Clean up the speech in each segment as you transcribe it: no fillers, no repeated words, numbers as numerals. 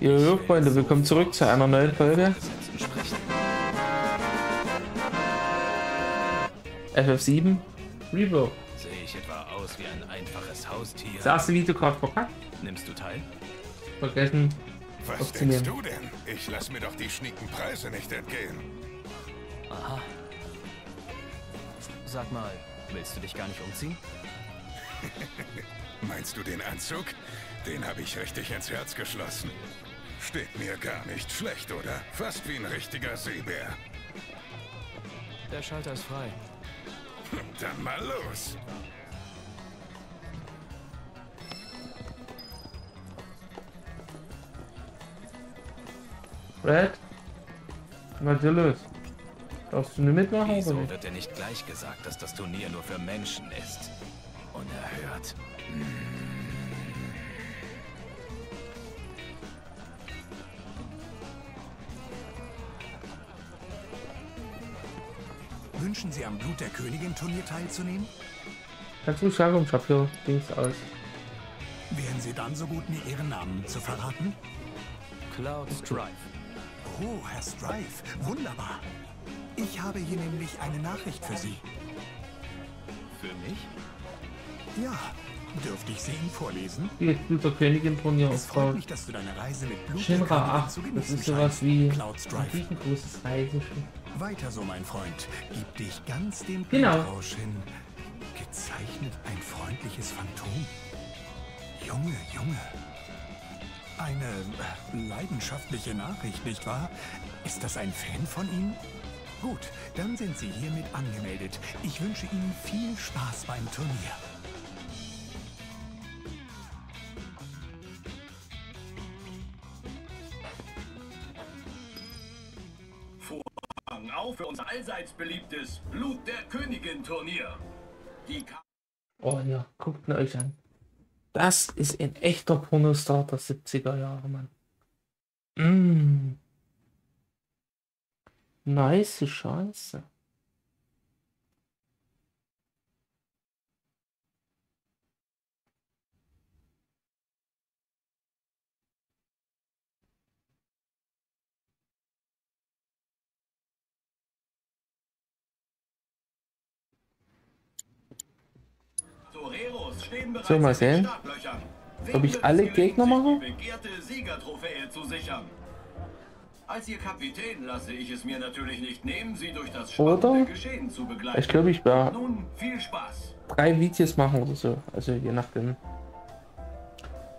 Hallo Freunde, willkommen zurück zu einer neuen Folge FF7 Rebo. Sehe ich etwa aus wie ein einfaches Haustier? Das erste Video gerade verpackt. Nimmst du teil? Vergessen. Was denkst du denn? Ich lass mir doch die schnieken Preise nicht entgehen. Aha. Sag mal, willst du dich gar nicht umziehen? Meinst du den Anzug? Den habe ich richtig ins Herz geschlossen. Steht mir gar nicht schlecht, oder? Fast wie ein richtiger Seebär. Der Schalter ist frei. Dann mal los. Red? Was ist los? Darfst du nicht mitmachen? Wieso oder nicht? Wird dir nicht gleich gesagt, dass das Turnier nur für Menschen ist? Unerhört. Wünschen Sie am Blut der Königin Turnier teilzunehmen? Kannst du sagen, ich hab hier Dings aus. Wären Sie dann so gut, mir Ihren Namen zu verraten? Cloud Strife. Oh, Herr Strife, wunderbar. Ich habe hier nämlich eine Nachricht für Sie. Für mich? Ja, dürfte ich sie Ihnen vorlesen? Die Blut der Königin Turnier auf Cloud. Shinra 8, das ist sowas wie ein großes Reisenschiff. Weiter so, mein Freund. Gib dich ganz dem Blutrausch hin. Gezeichnet ein freundliches Phantom. Junge, Junge. Eine leidenschaftliche Nachricht, nicht wahr? Ist das ein Fan von Ihnen? Gut, dann sind Sie hiermit angemeldet. Ich wünsche Ihnen viel Spaß beim Turnier. Für unser allseits beliebtes Blut der Königin Turnier. Oh ja, guckt ihn euch an. Das ist ein echter Pornostar der 70er Jahre, Mann. Nice Scheiße. So, mal sehen, ob ich alle Gegner mache. Oder ich glaube, ich werde 3 Videos machen oder so. Also je nachdem.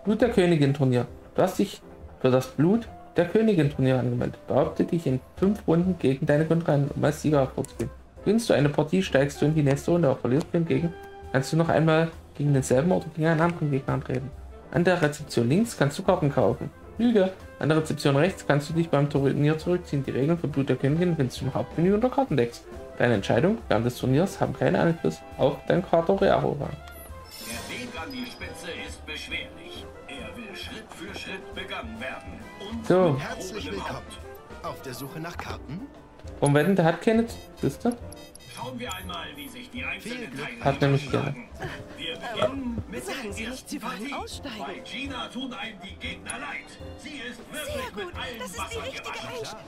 Blut der Königin Turnier. Du hast dich für das Blut der Königin Turnier angemeldet. Behaupte dich in 5 Runden gegen deine Kontrahenten, um als Sieger hervorzuspielen. Gewinnst du eine Partie, steigst du in die nächste Runde. Auch verlierst du hingegen, kannst du noch einmal gegen denselben oder gegen einen anderen Gegner antreten. An der Rezeption links kannst du Karten kaufen. Lüge! An der Rezeption rechts kannst du dich beim Turnier zurückziehen. Die Regeln für Blut der Königin findest du im Hauptmenü unter Kartendecks. Deine Entscheidungen während des Turniers haben keinen Einfluss auf dein Kartenrearrang. Der Weg an die Spitze ist beschwerlich. Er will Schritt für Schritt begangen werden. Und so. Herzlich willkommen. Auf der Suche nach Karten? Und wetten, der hat keine Liste? Schauen wir einmal, wie sich die einzelnen Teilnehmer hat nämlich gerne. Wir beginnen mit sagen Sie nicht, Sie wollen aussteigen. Bei Gina tun einem die Gegner leid. Sie ist wirklich sehr gut. Mit allen das ist Wassern die richtige Einstellung.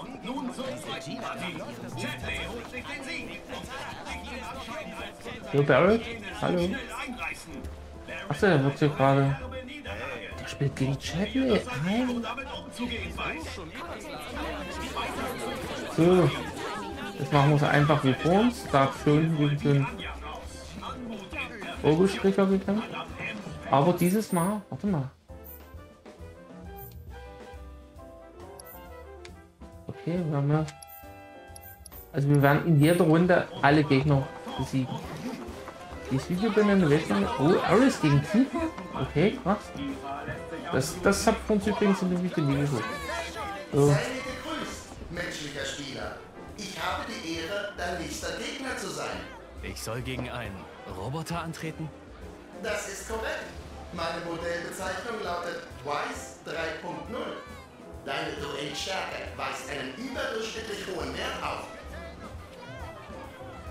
Und nun zur zweiten Partie. Chatley holt sich den Sieg. Hallo Barret, hallo. Achso, der wird hier gerade. Der spielt gegen Chatley. So. Das machen wir so einfach wie vor uns. Da schön gegen den Vogelstricher gekämpft. Aber dieses Mal, warte mal. Okay, wir haben ja. Also wir werden in jeder Runde alle Gegner besiegen. Dieses Video bin ich in der Welt. Oh, Aris gegen Tifa? Okay, krass. Das hat uns übrigens in dem Video nie gesucht. So. Menschlicher Spieler. Ich habe die Ehre, dein nächster Gegner zu sein. Ich soll gegen einen Roboter antreten? Das ist korrekt. Meine Modellbezeichnung lautet Twice 3.0. Deine Duellstärke weist einen überdurchschnittlich hohen Wert auf.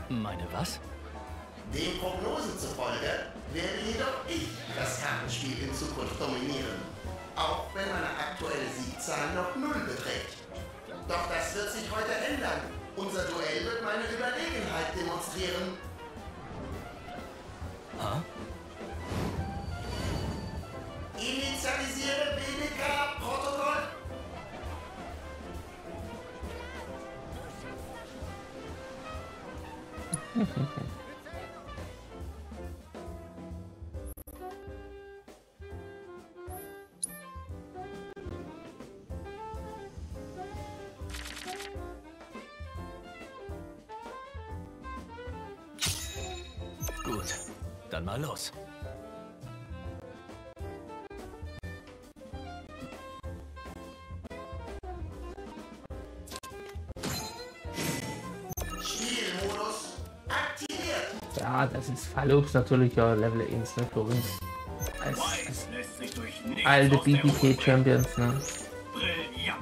Meine was? Den Prognosen zufolge werde jedoch ich das Kartenspiel in Zukunft dominieren. Auch wenn meine Zahl noch 0 beträgt. Doch das wird sich heute ändern. Unser Duell wird meine Überlegenheit demonstrieren. Huh? Initialisiere BDK Protokoll. Gut, dann mal los. Ja, das ist Fallops natürlich ja Level 1, ne, Florenz. Alte BDK Champions, ne? Brillant.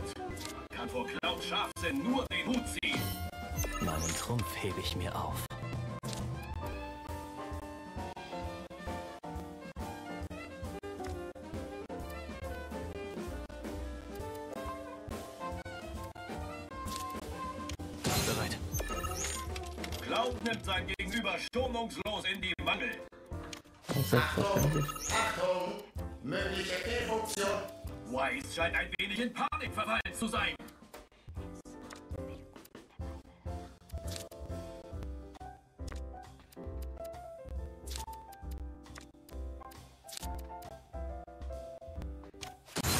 Kann vor Cloud Scharfsinn nur den Hut ziehen. Meinen Trumpf hebe ich mir auf. Bereit. Cloud nimmt sein Gegenüber schonungslos in die Mangel. Achtung! Achtung! Mögliche Fehlfunktion! Wise scheint ein wenig in Panik verfallen zu sein.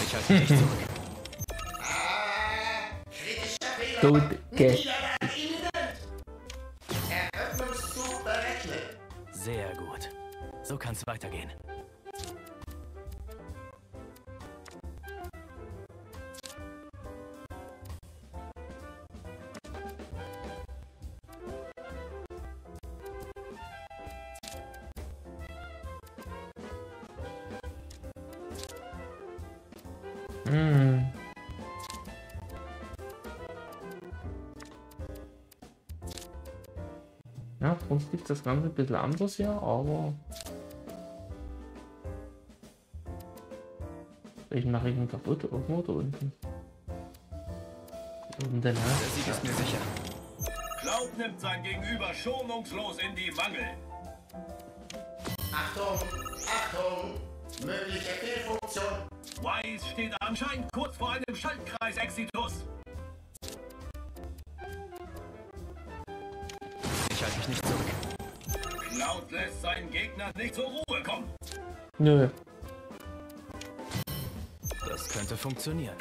Ich halte dich zurück. Kritischer Fehler! Sehr gut. So kann's weitergehen. Ja, sonst gibt es das Ganze ein bisschen anders, ja, aber... Ich mache ihn kaputt, irgendwo da unten. Und dann... Der Sieg ist mir sicher. Cloud nimmt sein Gegenüber schonungslos in die Mangel. Achtung! Achtung! Mögliche Fehlfunktion! Wise steht anscheinend kurz vor einem Schaltkreis-Exitus. Nicht zurück. Cloud lässt seinen Gegner nicht zur Ruhe kommen. Nö. Das könnte funktionieren.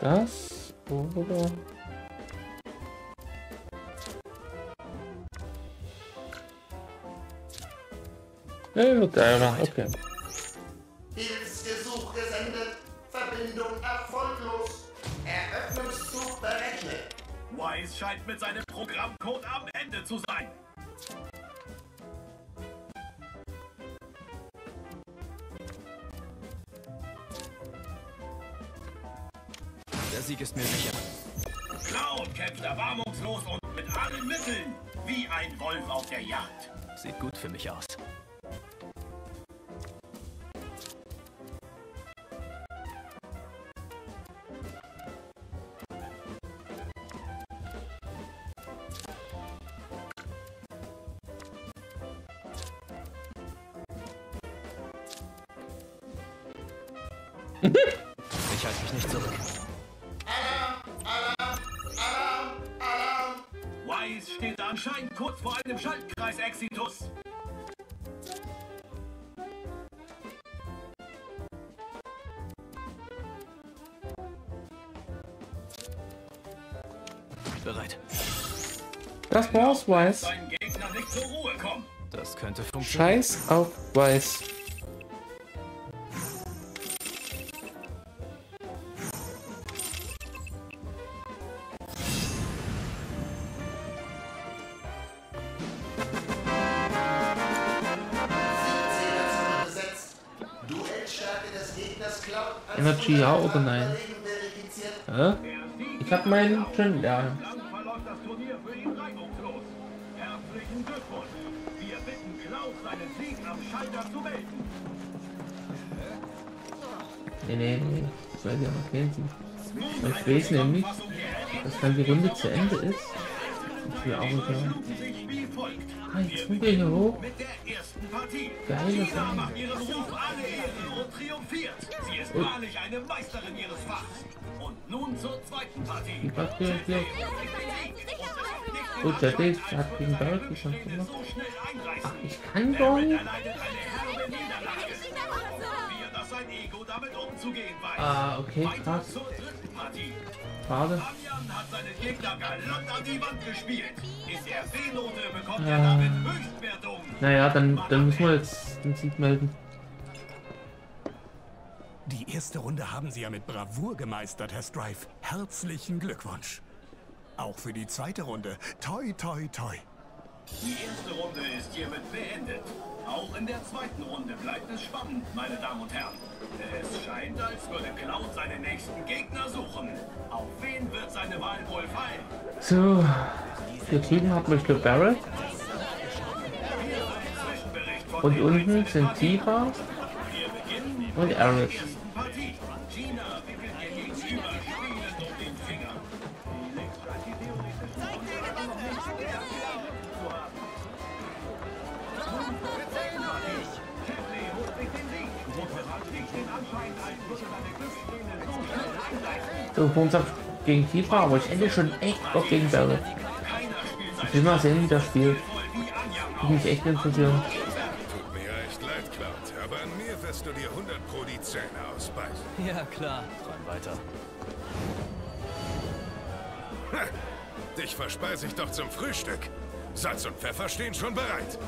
Das oder... Ja, da, okay. Wise scheint mit seinem Programmcode am Ende zu sein. Der Sieg ist mir sicher. Cloud kämpft erbarmungslos und mit allen Mitteln wie ein Wolf auf der Jagd. Sieht gut für mich aus. Ich halte mich nicht zurück. Alarm! Alarm! Alarm! Alarm! Wise steht anscheinend kurz vor einem Schaltkreis-Exitus. Bereit. Das war's, Wise. Dein Gegner nicht zur Ruhe kommen. Das könnte funktionieren. Scheiß auf Wise. Energy, ja oder nein? Ja? Ich hab meinen Trend, ja. Herzlichen Glückwunsch. Wir bitten Klaus, seinen Sieg am Schalter zu melden. Nee. Das soll ich auch noch glänzen. Ich weiß nämlich, dass dann die Runde zu Ende ist. Und wir auch wieder. Ah, jetzt sind wir hier hoch. Geile Sache. Und nun zur zweiten Partie. Gut, der Dave hat gegen Barret geschafft. Ach, ich kann doch nicht. Ah, okay, krass. Schade. Naja, dann müssen wir jetzt den Sieg melden. Die erste Runde haben Sie ja mit Bravour gemeistert, Herr Strife. Herzlichen Glückwunsch. Auch für die zweite Runde. Toi, toi, toi. Die erste Runde ist hiermit beendet. Auch in der zweiten Runde bleibt es spannend, meine Damen und Herren. Es scheint, als würde Cloud seinen nächsten Gegner suchen. Auf wen wird seine Wahl wohl fallen? So, getrieben hat mich der Barret. Und unten sind Tifa und Eric. So, Punktsaft gegen Tifa, aber ich endlich schon echt auf gegen Barret. Ich will mal sehen, wie das spielt. Ich mich echt interessieren. Tut mir echt leid, Cloud, aber an mir wirst du dir 100 pro die Zähne ausbeißen. Ja, klar. Ran weiter. Ha, dich verspeise ich doch zum Frühstück. Salz und Pfeffer stehen schon bereit.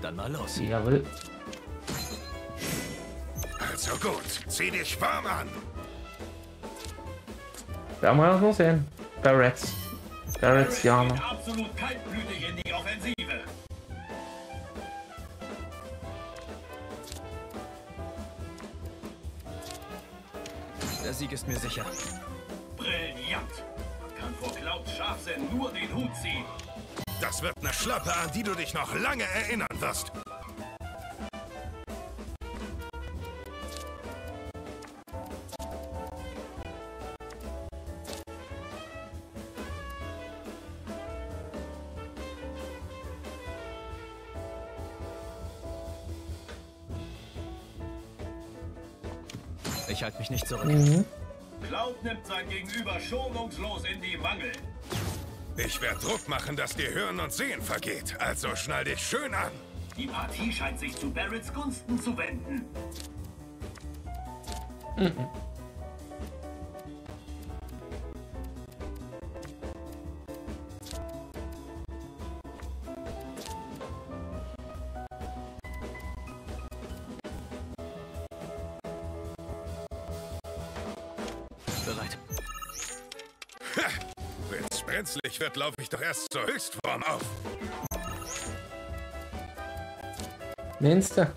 Dann mal los. Jawohl. Also gut, zieh dich warm an. Da haben wir das noch sehen. Barretts Jana. Absolut kaltblütig in die Offensive. Der Sieg ist mir sicher. Brillant. Man kann vor Clouds Scharfsinn nur den Hut ziehen. Das wird eine Schlappe, an die du dich noch lange erinnern wirst. Ich halte mich nicht zurück. Cloud nimmt sein Gegenüber schonungslos in die Mangel. Ich werde Druck machen, dass dir Hören und Sehen vergeht. Also schnall dich schön an. Die Partie scheint sich zu Barretts Gunsten zu wenden. Bereit. Ha! Wenn's brenzlig wird, laufe ich doch erst zur Höchstform auf. Nennst du? Der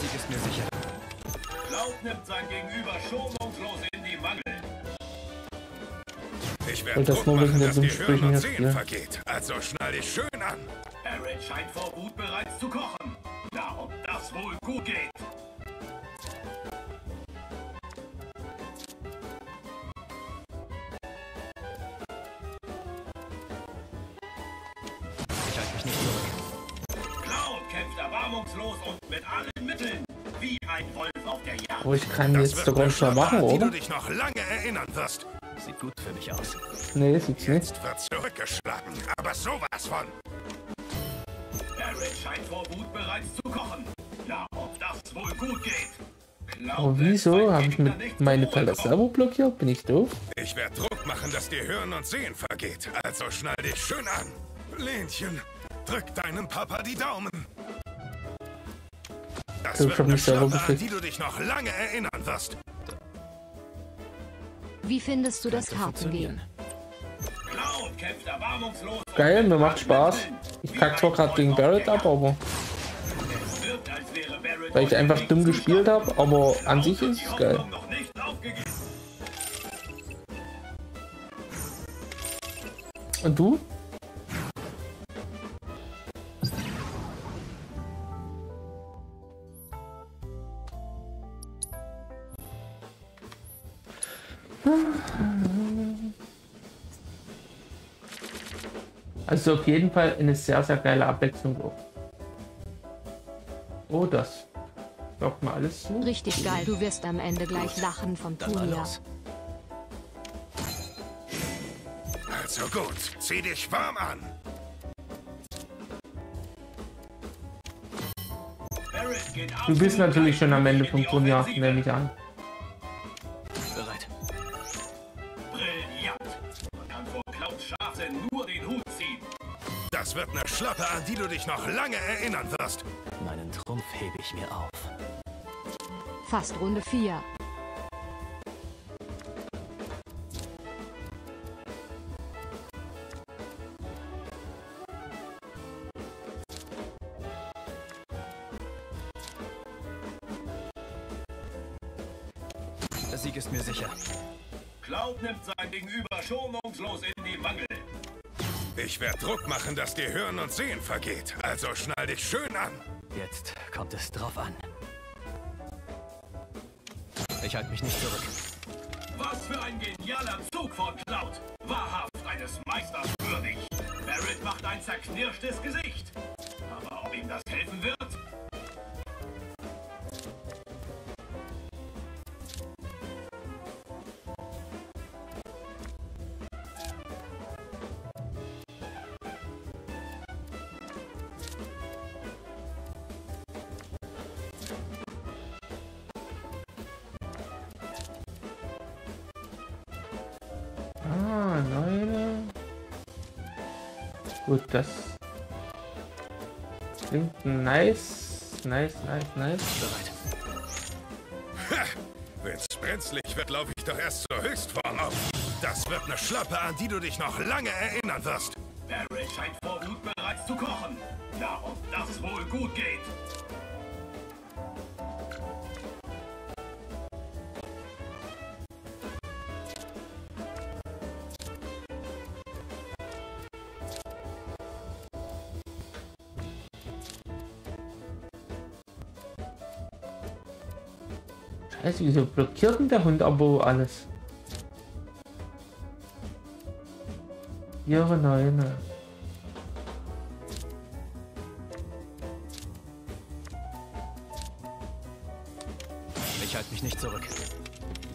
Sieg ist mir sicher. Cloud nimmt sein Gegenüber schonungslos in die Mangel. Ich werde Druck machen, dass die Hören und Sehen vergeht. Also schnall dich schön an. Barret scheint vor Wut bereits zu kochen. Darum, das wohl gut geht. Oh, ich kann das jetzt sogar schon machen, oder? Du dich noch lange erinnern wirst. Sieht gut für mich aus. Nee, sieht's jetzt nicht. Wird zurückgeschlagen, aber sowas von. Barret scheint vor Wut bereits zu kochen. Na, ob wohl gut geht. Aber wieso habe ich mit meinem Fall das Abo blockiert? Bin ich doof? Ich werde Druck machen, dass dir Hören und Sehen vergeht. Also schnall dich schön an. Lenchen, drück deinem Papa die Daumen. Das wird eine Schlappe, an die du dich noch lange erinnern wirst. Wie findest du das Hartengehen? Geil, mir macht Spaß. Ich kack zwar gerade gegen Barret ab, aber weil ich einfach dumm gespielt habe, aber an sich ist es geil. Und du? Also auf jeden Fall eine sehr, sehr geile Abwechslung. Oh, das doch mal alles zu. Richtig geil, du wirst am Ende gleich lachen vom Turnier. Also gut, zieh dich warm an. Du bist natürlich schon am Ende vom Turnier, nehme ich an. Das wird eine Schlappe, an die du dich noch lange erinnern wirst. Meinen Trumpf hebe ich mir auf. Fast Runde 4. Der Sieg ist mir sicher. Cloud nimmt sein Gegenüber schonungslos in die Mangel. Ich werde Druck machen, dass dir Hören und Sehen vergeht. Also schnall dich schön an. Jetzt kommt es drauf an. Ich halte mich nicht zurück. Was für ein genialer Zug von Cloud. Wahrhaft eines Meisters würdig. Barret macht ein zerknirschtes Gesicht. Aber ob ihm das helfen wird? Gut, das klingt nice. Wenn's brenzlig wird, laufe ich doch erst zur Höchstform auf. Das wird eine Schlappe, an die du dich noch lange erinnern wirst. Barret scheint vor Wut bereits zu kochen. Na, ob das wohl gut geht. Scheiße, wieso blockiert denn der Hund aber alles? Ihre Neune. Ich halte mich nicht zurück.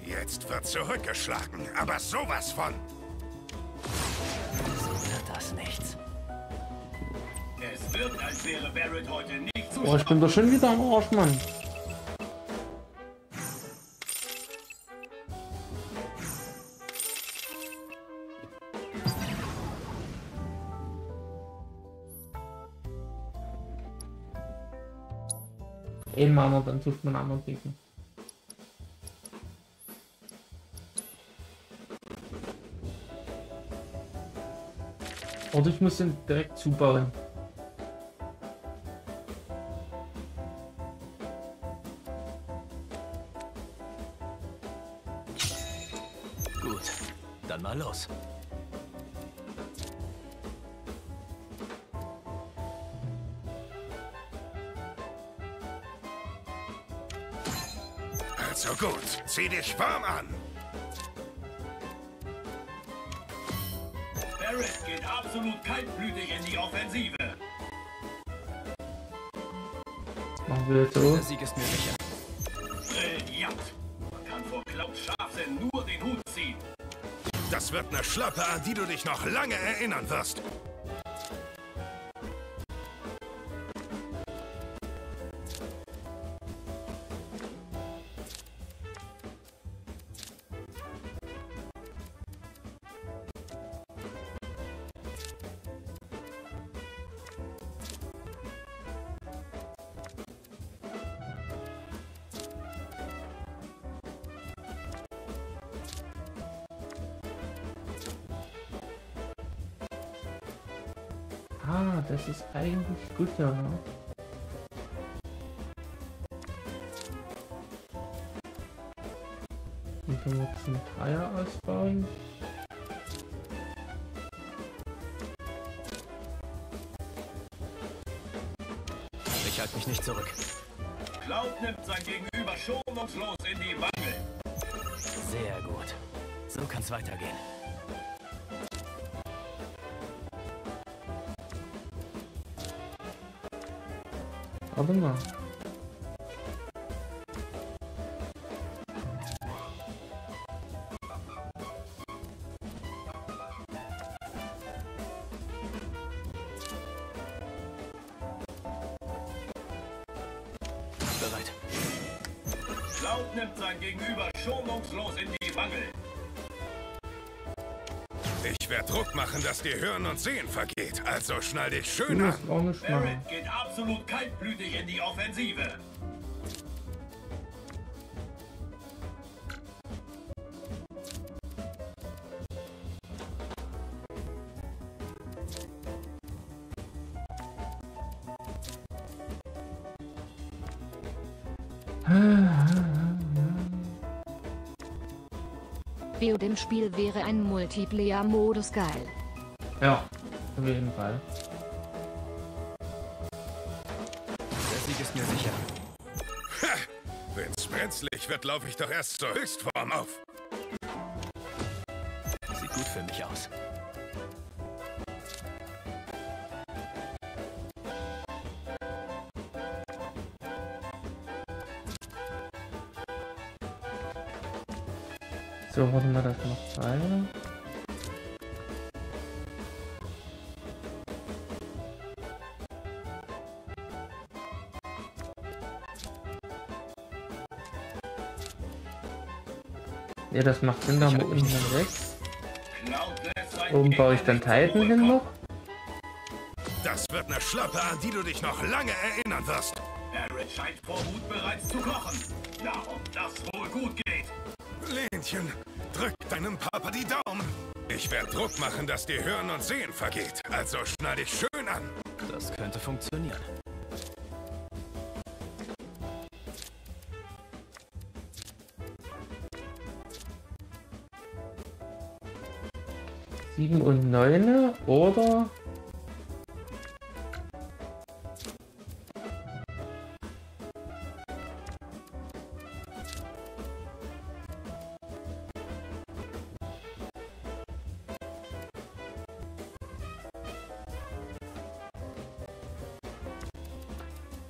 Jetzt wird zurückgeschlagen, aber sowas von. So wird das nichts. Es wird, als wäre Barret heute nicht so. Boah, ich bin doch schon wieder am Arsch, Mann. Mama, dann sucht man einen anderen Gegner. Oder ich muss den direkt zubauen. Gut, dann mal los. So gut, zieh dich warm an. Barret geht absolut kaltblütig in die Offensive. Machen wir so. Der Sieg ist mir sicher. Brillant. Man kann vor Cloud Scharfsinn nur den Hut ziehen. Das wird eine Schlappe, an die du dich noch lange erinnern wirst. Ah, das ist eigentlich gut da. Und dann jetzt einen Dreier ausbauen. Ich halte mich nicht zurück. Cloud nimmt sein Gegenüber schonungslos in die Wandel. Sehr gut. So kann's weitergehen. Aber mal. Bereit. Cloud nimmt sein Gegenüber schonungslos in die Mangel. Ich werde Druck machen, dass dir Hören und Sehen vergeht. Also schnall dich schön an. Barret geht absolut kaltblütig in die Offensive. Theo, dem Spiel wäre ein Multiplayer-Modus geil. Ja, auf jeden Fall. Der Sieg ist mir sicher. Ha! Wenn's brenzlig wird, laufe ich doch erst zur Höchstform auf. Sieht gut für mich aus. So, hoffen wir, das macht weiter. Ja, das macht Sinn, da unten weg. Oben baue ich dann Titan hin noch. Das wird eine Schlappe, an die du dich noch lange erinnern wirst. Barret scheint vor Wut bereits zu kochen. Ja, ob das wohl gut geht. Lenchen, drück deinem Papa die Daumen. Ich werde Druck machen, dass dir Hören und Sehen vergeht. Also schnall dich schön an. Das könnte funktionieren. Sieben und neune oder...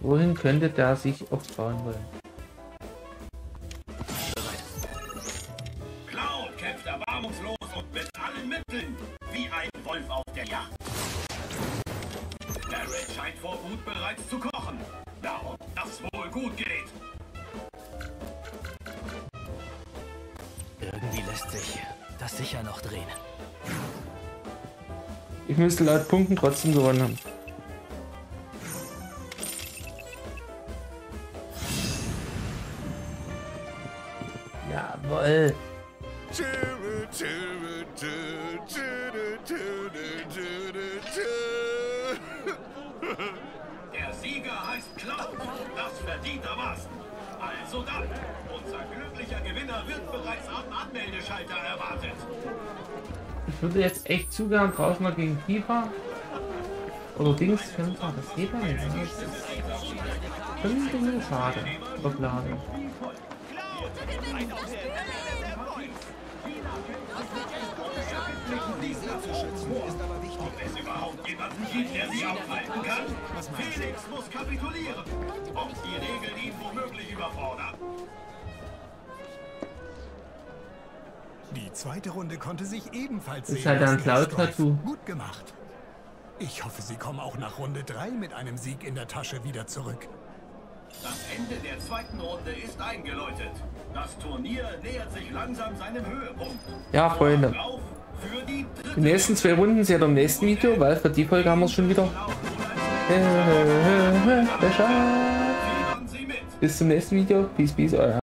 Wohin könnte der sich aufbauen wollen? Cloud kämpft erbarmungslos und mit allen Mitteln, wie ein Wolf auf der Jagd. Barret scheint vor Wut bereits zu kochen, da ob das wohl gut geht. Irgendwie lässt sich das sicher noch drehen. Ich müsste laut Punkten trotzdem gewonnen haben. Jawohl. Der Sieger heißt Cloud, das verdient er was. Also dann, unser glücklicher Gewinner wird bereits am Anmeldeschalter erwartet. Ich würde jetzt echt zu gern draußen noch gegen FIFA oder Dings kämpfen, das geht ja nicht. Das ist irgendwie schade. Verplanen. Ob es überhaupt jemanden gibt, der sie aufhalten kann? Felix muss kapitulieren. Ob die Regeln ihn womöglich überfordern? Die zweite Runde konnte sich ebenfalls sehen. Ist halt ein Cloud-Tattoo. Gut gemacht. Ich hoffe, sie kommen auch nach Runde 3 mit einem Sieg in der Tasche wieder zurück. Das Ende der zweiten Runde ist eingeläutet. Das Turnier nähert sich langsam seinem Höhepunkt. Ja, Freunde. Die nächsten 2 Runden seht ihr im nächsten Video, weil für die Folge haben wir es schon wieder. Bis zum nächsten Video. Peace, peace, euer.